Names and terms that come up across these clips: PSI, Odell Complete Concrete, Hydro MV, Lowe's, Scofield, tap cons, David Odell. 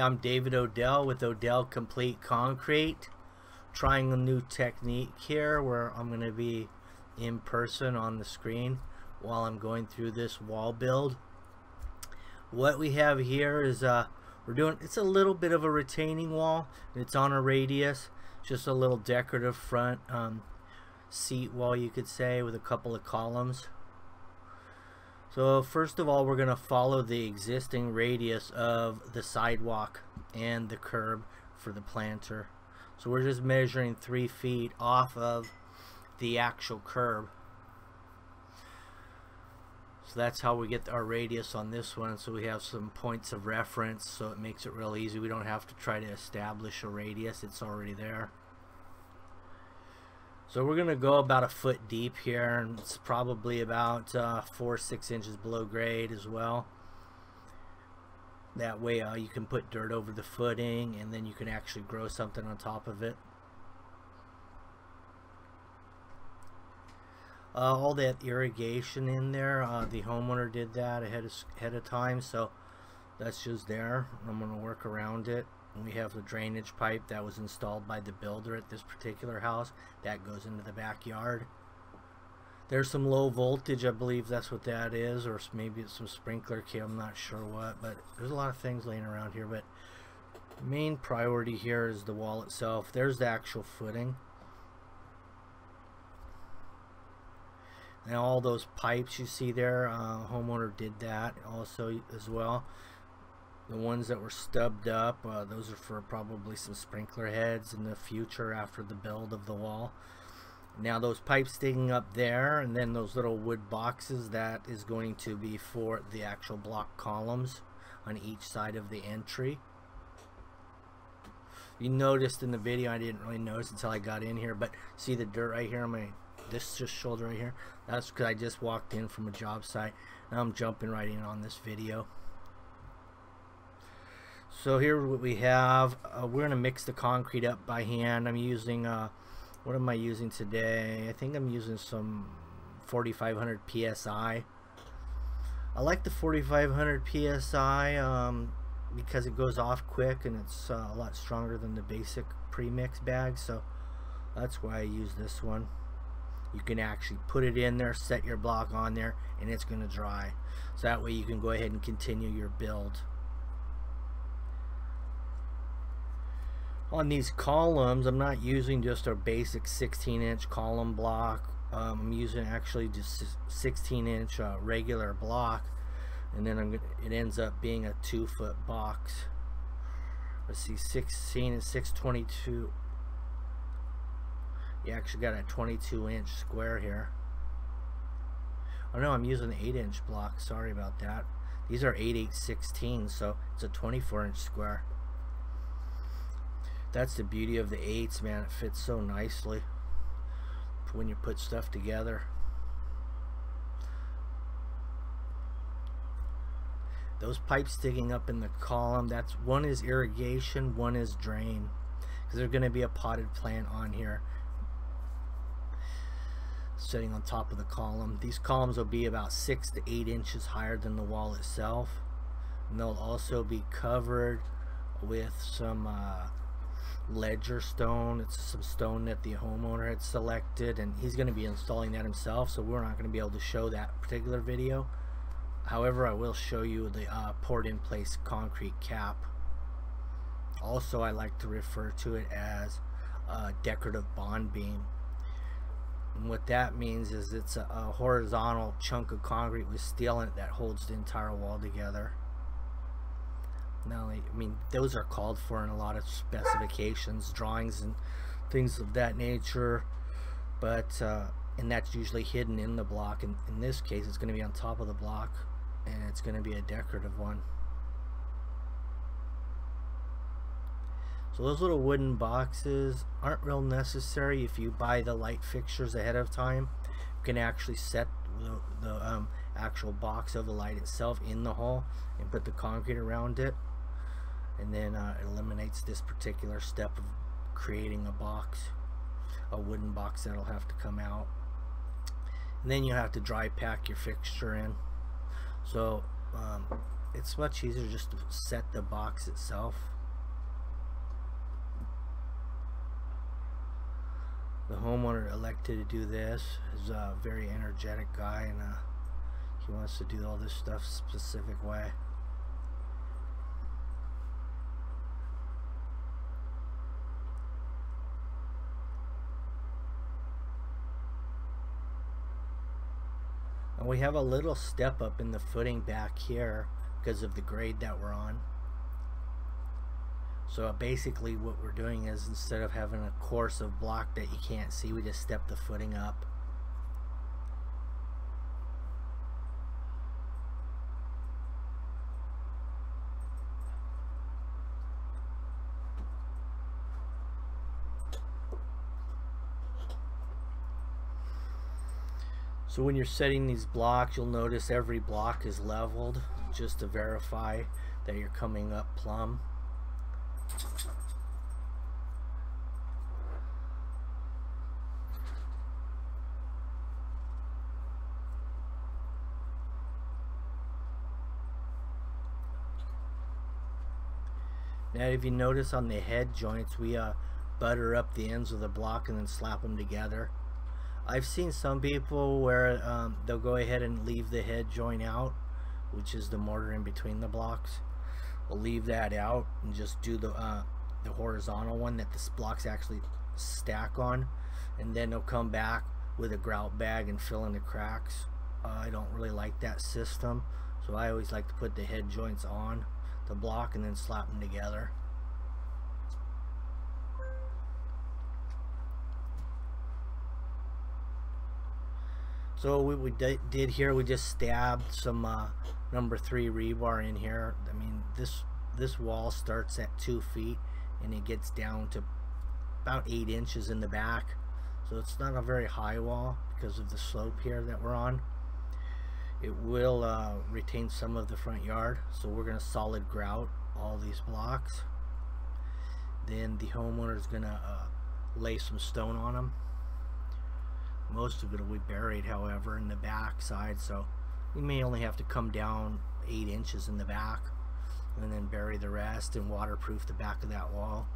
I'm David Odell with Odell Complete Concrete, trying a new technique here where I'm going to be in person on the screen while I'm going through this wall build. What we have here is it's a little bit of a retaining wall. It's on a radius, just a little decorative front seat wall, you could say, with a couple of columns. So first of all, we're going to follow the existing radius of the sidewalk and the curb for the planter. So we're just measuring 3 feet off of the actual curb. So that's how we get our radius on this one. So we have some points of reference, so it makes it real easy. We don't have to try to establish a radius. It's already there. So we're going to go about a foot deep here, and it's probably about 4 or 6 inches below grade as well. That way you can put dirt over the footing, and then you can actually grow something on top of it. All that irrigation in there, the homeowner did that ahead of time, so that's just there. I'm going to work around it. We have the drainage pipe that was installed by the builder at this particular house that goes into the backyard. There's some low voltage, I believe that's what that is, or maybe it's some sprinkler kit, I'm not sure what, but there's a lot of things laying around here. But main priority here is the wall itself. There's the actual footing. And all those pipes you see there, homeowner did that also as well. The ones that were stubbed up, those are for probably some sprinkler heads in the future after the build of the wall. Now those pipes sticking up there, and then those little wood boxes, that is going to be for the actual block columns on each side of the entry. You noticed in the video, I didn't really notice until I got in here, but see the dirt right here on my just shoulder right here? That's because I just walked in from a job site. Now I'm jumping right in on this video. So here what we have, we're going to mix the concrete up by hand. I'm using, what am I using today? I think I'm using some 4,500 PSI. I like the 4,500 PSI because it goes off quick, and it's a lot stronger than the basic pre-mix bag. So that's why I use this one. You can actually put it in there, set your block on there, and it's going to dry. So that way you can go ahead and continue your build. On these columns, I'm not using just our basic 16-inch column block. I'm using actually just 16-inch regular block, and then it ends up being a 2-foot box. Let's see, 16 and 622. You actually got a 22-inch square here. Oh no, I'm using an 8-inch block. Sorry about that. These are 8/8 16, so it's a 24-inch square. That's the beauty of the 8s, man. It fits so nicely when you put stuff together. Those pipes sticking up in the column, that's one is irrigation, one is drain, because there's going to be a potted plant on here sitting on top of the column. These columns will be about 6 to 8 inches higher than the wall itself, and they'll also be covered with some ledger stone. It's some stone that the homeowner had selected, and he's going to be installing that himself, so we're not going to be able to show that particular video. However, I will show you the poured in place concrete cap. Also, I like to refer to it as a decorative bond beam, and what that means is it's a horizontal chunk of concrete with steel in it that holds the entire wall together. Now, I mean, those are called for in a lot of specifications, drawings, and things of that nature, but and that's usually hidden in the block, and in this case it's going to be on top of the block, and it's going to be a decorative one. So those little wooden boxes aren't real necessary. If you buy the light fixtures ahead of time, you can actually set the actual box of the light itself in the hole and put the concrete around it, and then it eliminates this particular step of creating a box, a wooden box that'll have to come out, and then you have to dry pack your fixture in. So it's much easier just to set the box itself. The homeowner elected to do this. He's a very energetic guy, and he wants to do all this stuff specific way. And we have a little step up in the footing back here because of the grade that we're on. So basically what we're doing is, instead of having a course of block that you can't see, we just step the footing up. So when you're setting these blocks, you'll notice every block is leveled, just to verify that you're coming up plumb. Now if you notice on the head joints, we butter up the ends of the block and then slap them together. I've seen some people where they'll go ahead and leave the head joint out, which is the mortar in between the blocks. We'll leave that out and just do the horizontal one that the blocks actually stack on, and then they'll come back with a grout bag and fill in the cracks. I don't really like that system, so I always like to put the head joints on the block and then slap them together. So what we did here, we just stabbed some number 3 rebar in here. I mean, this wall starts at 2 feet and it gets down to about 8 inches in the back. So it's not a very high wall because of the slope here that we're on. It will retain some of the front yard. So we're gonna solid grout all these blocks. Then the homeowner is gonna lay some stone on them. Most of it will be buried, however, in the back side, so you may only have to come down 8 inches in the back and then bury the rest and waterproof the back of that wall.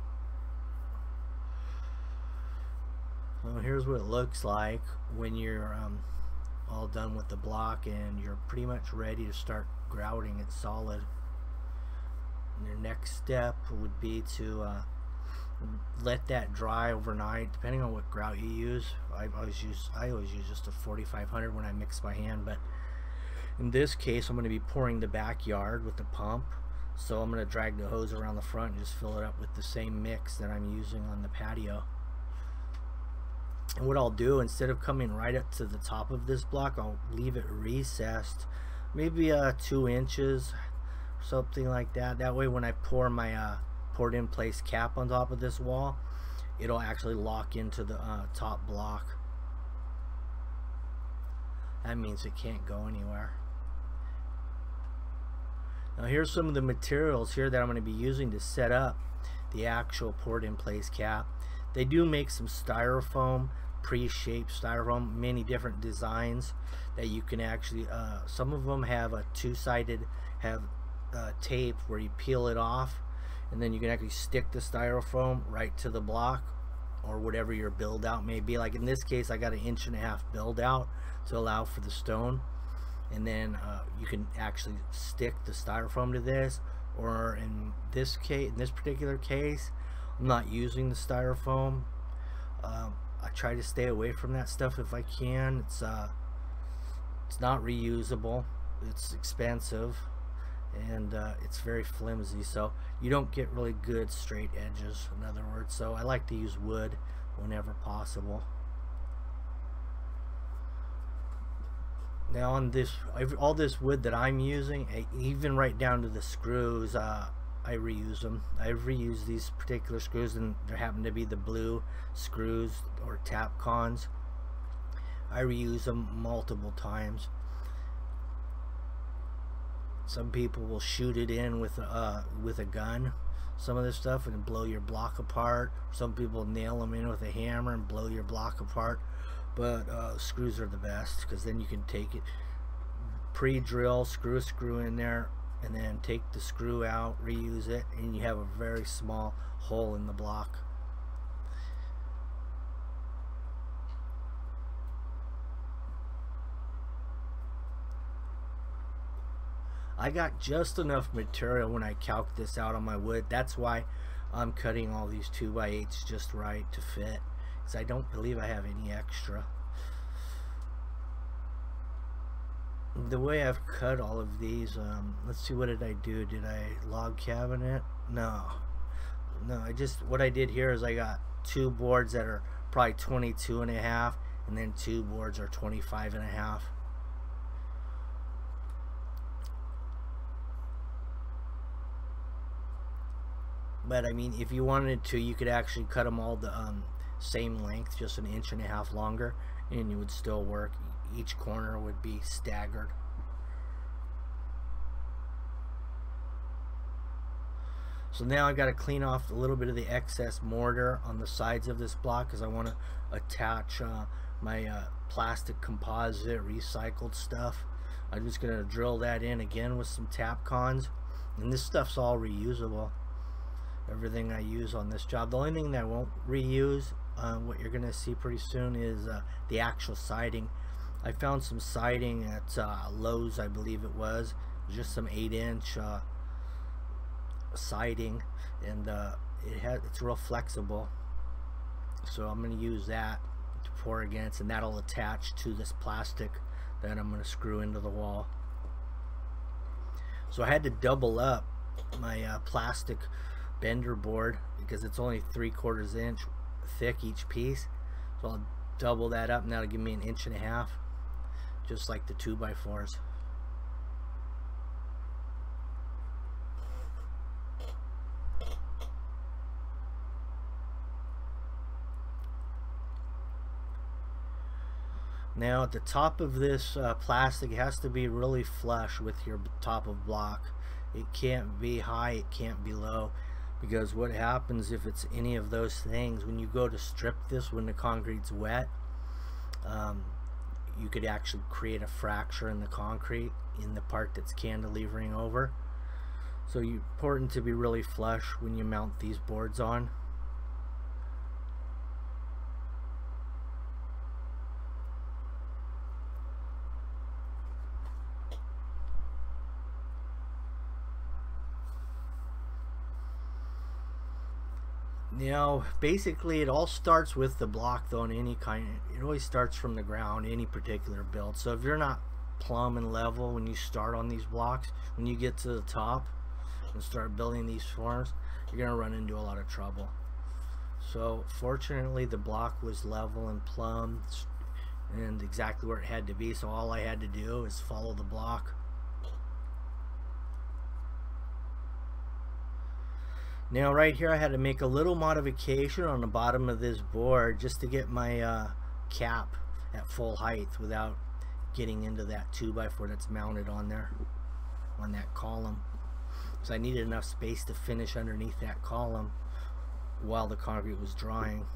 So here's what it looks like when you're all done with the block and you're pretty much ready to start grouting it solid. And your next step would be to let that dry overnight, depending on what grout you use. I always use just a 4500 when I mix by hand, but in this case I'm going to be pouring the backyard with the pump, so I'm going to drag the hose around the front and just fill it up with the same mix that I'm using on the patio. And what I'll do, instead of coming right up to the top of this block, I'll leave it recessed, maybe 2 inches, something like that. That way when I pour my poured in place cap on top of this wall, it'll actually lock into the top block. That means it can't go anywhere. Now here's some of the materials here that I'm going to be using to set up the actual poured in place cap. They do make some styrofoam, pre-shaped styrofoam, many different designs that you can actually some of them have a two-sided, have tape where you peel it off, and then you can actually stick the styrofoam right to the block or whatever your build out may be. Like in this case, I got an 1.5 inch build out to allow for the stone, and then you can actually stick the styrofoam to this. Or in this case, in this particular case, I'm not using the styrofoam. I try to stay away from that stuff if I can. It's not reusable, it's expensive, and it's very flimsy, so you don't get really good straight edges, in other words. So I like to use wood whenever possible. Now on this, all this wood that I'm using, even right down to the screws, I reuse them. I've reused these particular screws, and there happen to be the blue screws or tap cons. I reuse them multiple times. Some people will shoot it in with a gun, some of this stuff, and blow your block apart. Some people nail them in with a hammer and blow your block apart. But screws are the best, because then you can take it, pre-drill, screw in there, and then take the screw out, reuse it, and you have a very small hole in the block. I got just enough material when I calc this out on my wood. That's why I'm cutting all these 2x8s just right to fit, because I don't believe I have any extra. The way I've cut all of these, let's see, what did I do? Did I log cabinet? No, I just, what I did here is I got two boards that are probably 22.5, and then two boards are 25.5. But I mean, if you wanted to, you could actually cut them all the same length, just 1.5 inches longer, and you would still work. Each corner would be staggered. So now I've got to clean off a little bit of the excess mortar on the sides of this block, because I want to attach my plastic composite recycled stuff. I'm just going to drill that in again with some tap cons, and this stuff's all reusable. Everything I use on this job. The only thing that I won't reuse, what you're gonna see pretty soon, is the actual siding. I found some siding at Lowe's, I believe it was. Just some 8-inch siding, and it's real flexible. So I'm gonna use that to pour against, and that'll attach to this plastic that I'm gonna screw into the wall. So I had to double up my plastic bender board, because it's only 3/4 inch thick each piece, so I'll double that up, and that'll give me 1.5 inches, just like the 2x4s. Now at the top of this plastic, it has to be really flush with your top of block. It can't be high, it can't be low. Because what happens if it's any of those things, when you go to strip this, when the concrete's wet, you could actually create a fracture in the concrete in the part that's cantilevering over. So it's important to be really flush when you mount these boards on. Now, basically, it all starts with the block, though, in any kind. It always starts from the ground, any particular build. So if you're not plumb and level when you start on these blocks, when you get to the top and start building these forms, you're going to run into a lot of trouble. So fortunately, the block was level and plumb and exactly where it had to be. So all I had to do is follow the block. Now right here I had to make a little modification on the bottom of this board just to get my cap at full height without getting into that 2x4 that's mounted on there, on that column. So I needed enough space to finish underneath that column while the concrete was drying.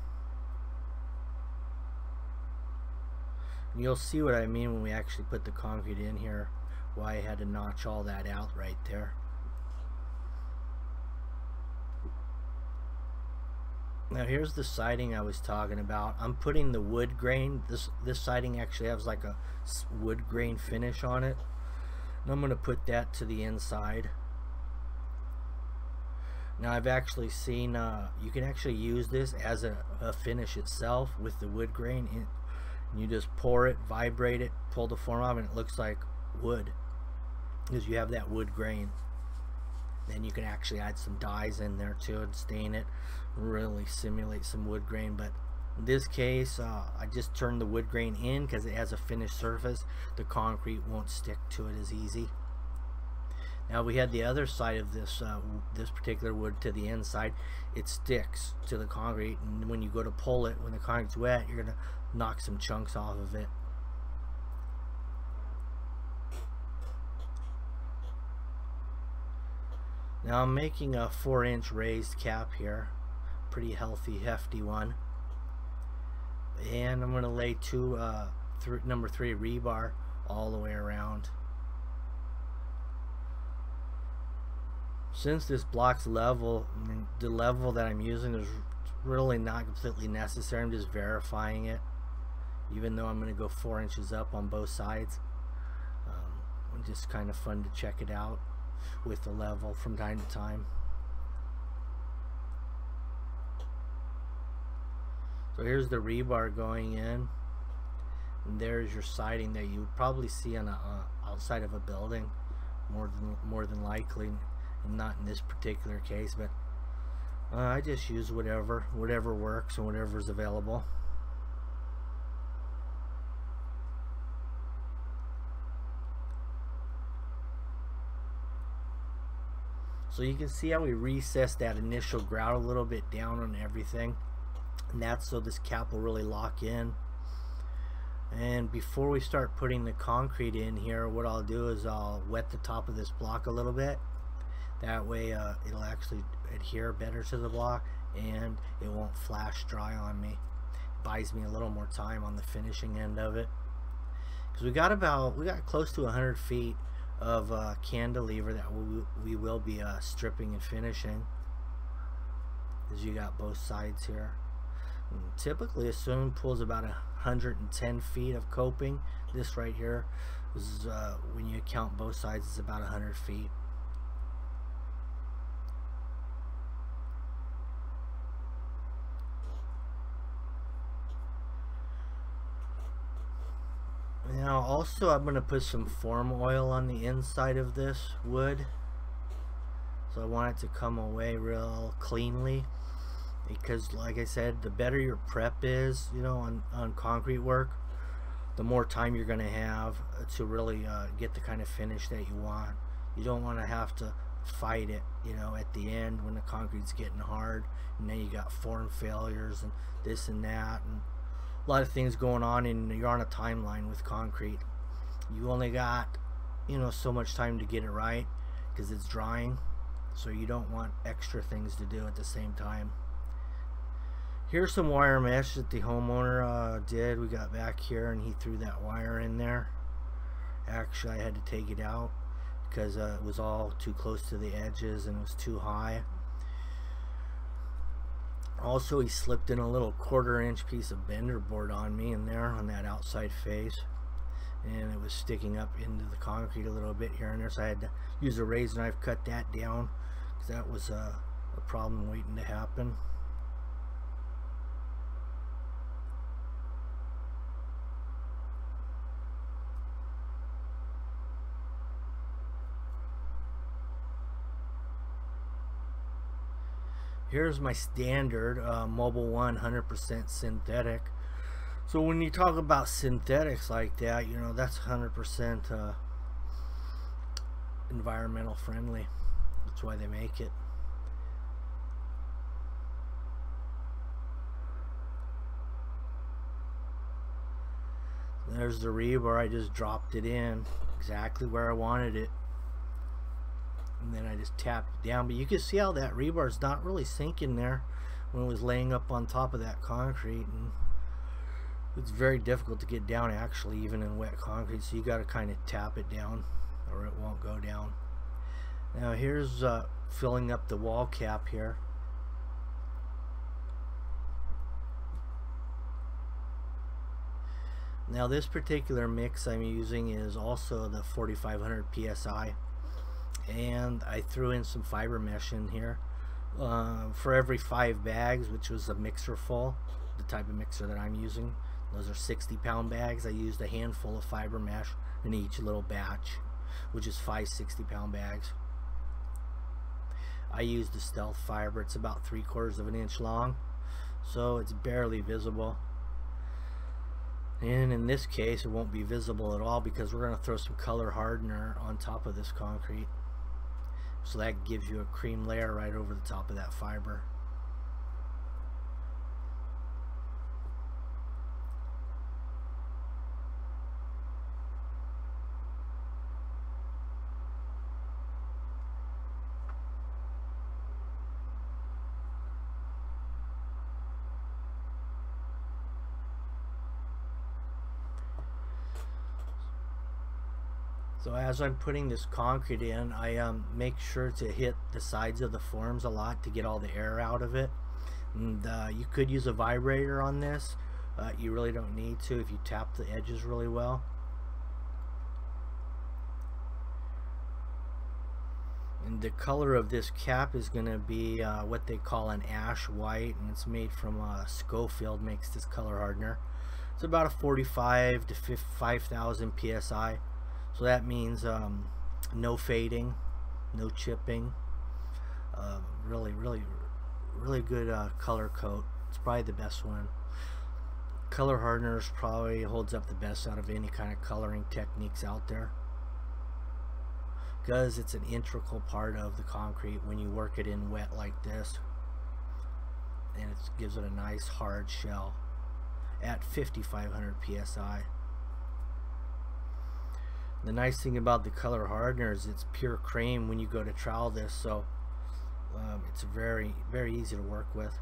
And you'll see what I mean when we actually put the concrete in here, why I had to notch all that out right there. Now here's the siding I was talking about. I'm putting the wood grain. This siding actually has like a wood grain finish on it, and I'm going to put that to the inside. Now I've actually seen you can actually use this as a finish itself with the wood grain. You just pour it, vibrate it, pull the form off, and it looks like wood because you have that wood grain. Then you can actually add some dyes in there too and stain it, really simulate some wood grain. But in this case, I just turned the wood grain in because it has a finished surface. The concrete won't stick to it as easy. Now we had the other side of this this particular wood to the inside. It sticks to the concrete, and when you go to pull it, when the concrete's wet, you're gonna knock some chunks off of it. Now I'm making a 4-inch raised cap here, pretty healthy, hefty one, and I'm going to lay number 3 rebar all the way around. Since this block's level, the level that I'm using is really not completely necessary, I'm just verifying it, even though I'm going to go 4 inches up on both sides. Just kind of fun to check it out with the level from time to time. So here's the rebar going in, and there's your siding that you would probably see on a outside of a building, more than likely, and not in this particular case. But I just use whatever works and whatever is available. So you can see how we recessed that initial grout a little bit down on everything, and that's so this cap will really lock in. And before we start putting the concrete in here, what I'll do is I'll wet the top of this block a little bit. That way it'll actually adhere better to the block and it won't flash dry on me. It buys me a little more time on the finishing end of it, because we got close to 100 feet of cantilever that we will be stripping and finishing, because you got both sides here. And typically a swimming pool is about 110 feet of coping. This right here, this is when you count both sides, it's about 100 feet. Now also I'm going to put some form oil on the inside of this wood, so I want it to come away real cleanly, because like I said, the better your prep is, you know, on concrete work, the more time you're going to have to really get the kind of finish that you want. You don't want to have to fight it, you know, at the end when the concrete's getting hard, and then you got form failures and this and that, and a lot of things going on, and you're on a timeline with concrete. You only got, you know, so much time to get it right because it's drying, so you don't want extra things to do at the same time. Here's some wire mesh that the homeowner did. We got back here and he threw that wire in there. Actually I had to take it out because it was all too close to the edges and it was too high. Also, he slipped in a little 1/4 inch piece of bender board on me in there on that outside face, and it was sticking up into the concrete a little bit here and there, so I had to use a razor knife, cut that down, because that was a problem waiting to happen. Here's my standard Mobile One 100% synthetic. So when you talk about synthetics like that, you know, that's 100% environmental friendly. That's why they make it. There's the rebar. I just dropped it in exactly where I wanted it, and then I just tapped down. But you can see how that rebar is not really sinking there when it was laying up on top of that concrete, and it's very difficult to get down actually, even in wet concrete, so you got to kind of tap it down or it won't go down. Now here's filling up the wall cap here. Now this particular mix I'm using is also the 4500 psi, and I threw in some fiber mesh in here for every 5 bags, which was a mixer full, the type of mixer that I'm using. Those are 60-pound bags. I used a handful of fiber mesh in each little batch, which is 5 60-pound bags. I used the stealth fiber. It's about 3/4 of an inch long, so it's barely visible, and in this case it won't be visible at all, because we're going to throw some color hardener on top of this concrete, so that gives you a cream layer right over the top of that fiber. So as I'm putting this concrete in, I make sure to hit the sides of the forms a lot to get all the air out of it. And you could use a vibrator on this. You really don't need to if you tap the edges really well. And the color of this cap is going to be what they call an ash white, and it's made from Scofield makes this color hardener. It's about a 45 to 5,000 psi, so that means no fading, no chipping. Really good color coat. It's probably the best one. Color hardeners probably holds up the best out of any kind of coloring techniques out there, because it's an integral part of the concrete when you work it in wet like this, and it gives it a nice hard shell at 5,500 psi. The nice thing about the color hardener is it's pure cream when you go to trowel this, so it's very, very easy to work with.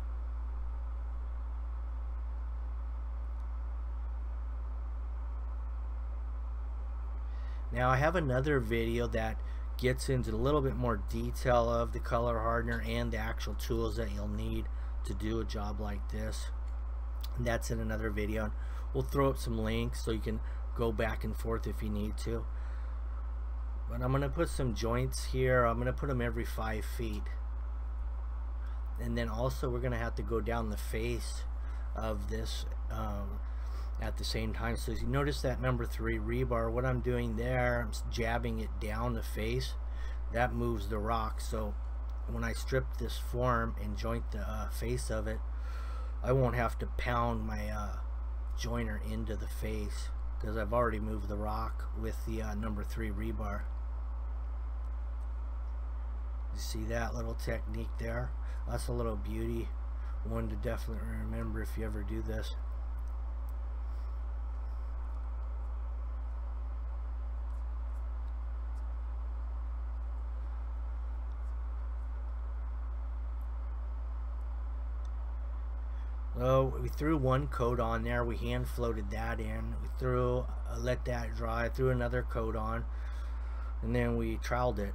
Now I have another video that gets into a little bit more detail of the color hardener and the actual tools that you'll need to do a job like this. And that's in another video. And we'll throw up some links so you can go back and forth if you need to. But I'm going to put some joints here. I'm going to put them every 5 feet. And then also we're going to have to go down the face of this at the same time. So as you notice that number 3 rebar, what I'm doing there, I'm jabbing it down the face. That moves the rock. So when I strip this form and joint the face of it, I won't have to pound my joiner into the face, because I've already moved the rock with the number 3 rebar. You see that little technique there? That's a little beauty, one to definitely remember if you ever do this. So we threw one coat on there, we hand floated that in, we threw, let that dry, threw another coat on, and then we troweled it.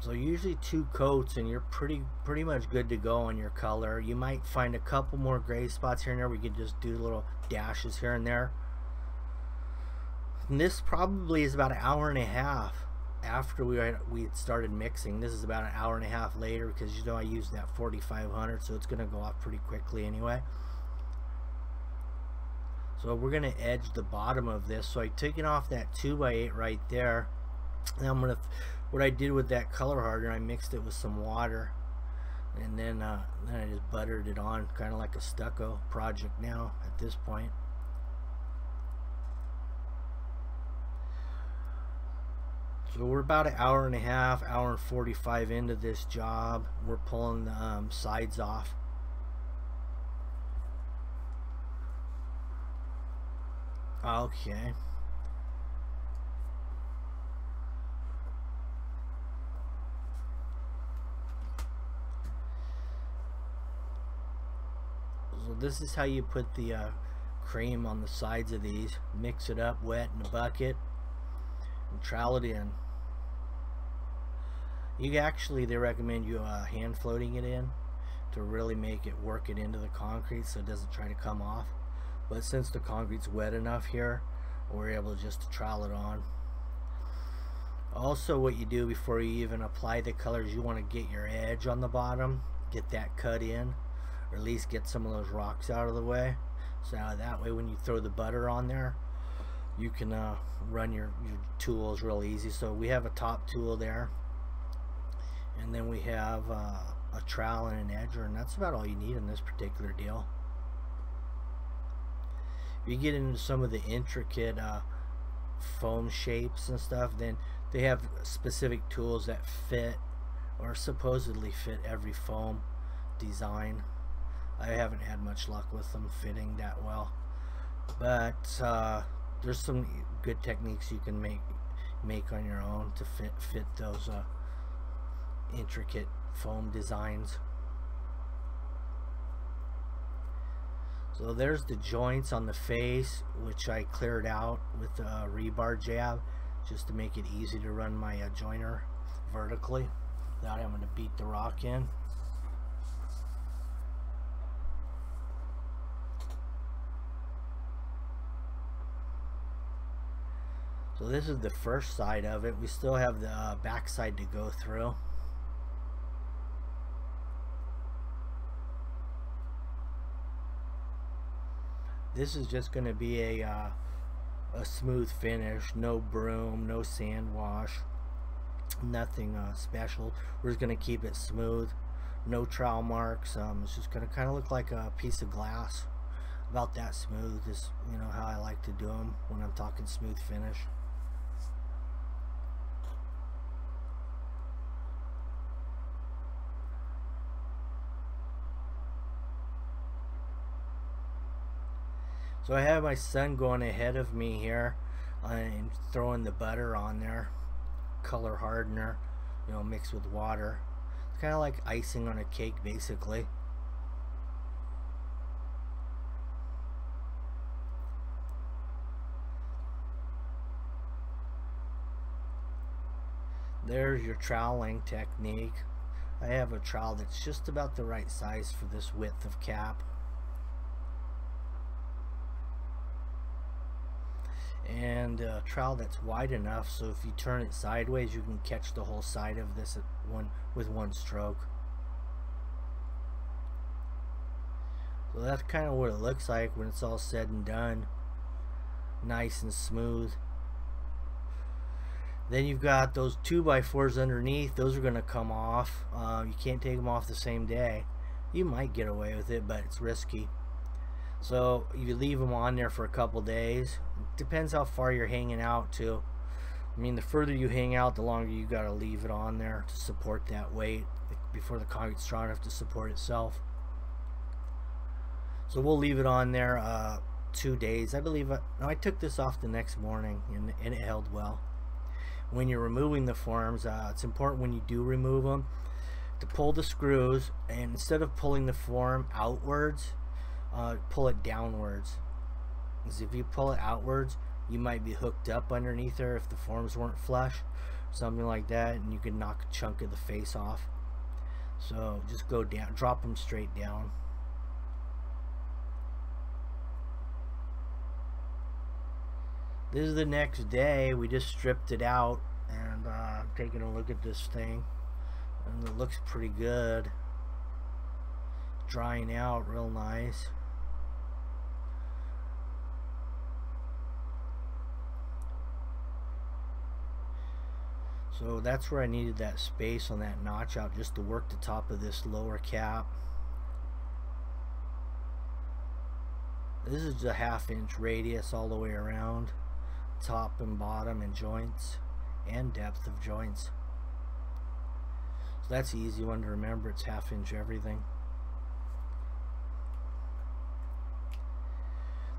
So usually 2 coats and you're pretty much good to go on your color. You might find a couple more gray spots here and there. We could just do little dashes here and there. And this probably is about an hour and a half after we had started mixing. This is about an hour and a half later, because you know I used that 4500, so it's gonna go off pretty quickly anyway. So we're gonna edge the bottom of this. So I took it off that 2x8 right there, and I'm gonna, what I did with that color hardener, I mixed it with some water, and then I just buttered it on, kind of like a stucco project now at this point. So we're about an hour and a half, hour and 45 into this job. We're pulling the sides off. Okay. So this is how you put the cream on the sides of these. Mix it up wet in a bucket and trowel it in. You actually, they recommend you hand floating it in to really make it work it into the concrete so it doesn't try to come off. But since the concrete's wet enough here, we're able just to trowel it on. Also, what you do before you even apply the colors, you want to get your edge on the bottom, get that cut in, or at least get some of those rocks out of the way. So that way when you throw the butter on there, you can run your tools real easy. So we have a top tool there, and then we have a trowel and an edger, and that's about all you need in this particular deal. If you get into some of the intricate foam shapes and stuff, then they have specific tools that fit, or supposedly fit, every foam design. I haven't had much luck with them fitting that well, but there's some good techniques you can make on your own to fit those intricate foam designs. So there's the joints on the face, which I cleared out with a rebar jab. just to make it easy to run my joiner vertically without having to beat the rock in. So this is the first side of it. We still have the back side to go through. This is just going to be a smooth finish, no broom, no sand wash, nothing special. We're just going to keep it smooth, no trowel marks. It's just going to kind of look like a piece of glass, about that smooth. Is, you know, how I like to do them when I'm talking smooth finish. So I have my son going ahead of me here and throwing the butter on there, color hardener, you know, mixed with water. It's kind of like icing on a cake, basically. There's your troweling technique. I have a trowel that's just about the right size for this width of cap. And a trowel that's wide enough so if you turn it sideways you can catch the whole side of this with one stroke. So that's kind of what it looks like when it's all said and done, nice and smooth. Then you've got those 2x4s underneath. Those are going to come off. You can't take them off the same day. You might get away with it, but it's risky. So you leave them on there for a couple days. It depends how far you're hanging out to. I mean, the further you hang out, the longer you got to leave it on there to support that weight before the concrete's strong enough to support itself. So we'll leave it on there 2 days, I believe. No, I took this off the next morning and it held well. When you're removing the forms, it's important when you do remove them to pull the screws, and instead of pulling the form outwards, pull it downwards, because if you pull it outwards you might be hooked up underneath there if the forms weren't flush, something like that, and you can knock a chunk of the face off. So just go down, drop them straight down. This is the next day. We just stripped it out, and I'm taking a look at this thing, and it looks pretty good, drying out real nice. So that's where I needed that space on that notch out, just to work the top of this lower cap. This is a 1/2 inch radius all the way around, top and bottom and joints and depth of joints. So that's an easy one to remember. It's 1/2 inch everything.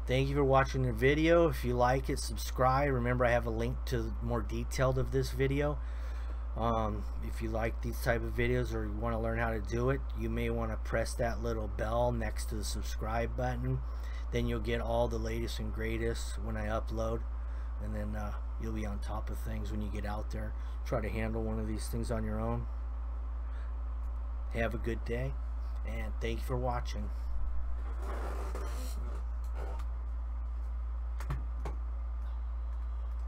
Thank you for watching the video. If you like it, subscribe. Remember, I have a link to more detailed of this video. If you like these type of videos or you want to learn how to do it, you may want to press that little bell next to the subscribe button. Then you'll get all the latest and greatest when I upload, and then you'll be on top of things when you get out there. Try to handle one of these things on your own. Have a good day, and thank you for watching.